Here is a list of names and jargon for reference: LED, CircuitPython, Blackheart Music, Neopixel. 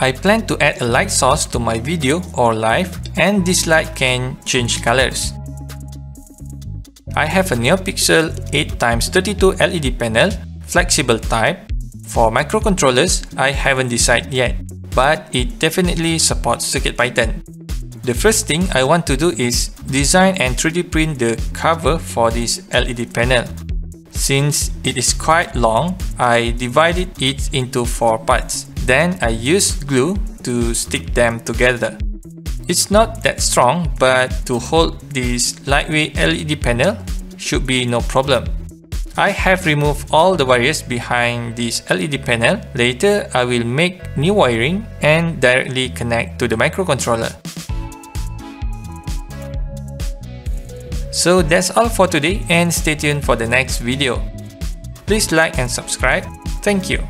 I plan to add a light source to my video or live, and this light can change colors. I have a Neopixel 8x32 LED panel, flexible type. For microcontrollers, I haven't decided yet, but it definitely supports CircuitPython. The first thing I want to do is design and 3D print the cover for this LED panel. Since it is quite long, I divided it into 4 parts. Then I used glue to stick them together. It's not that strong, but to hold this lightweight LED panel should be no problem. I have removed all the wires behind this LED panel. Later, I will make new wiring and directly connect to the microcontroller. So that's all for today, and stay tuned for the next video. Please like and subscribe. Thank you.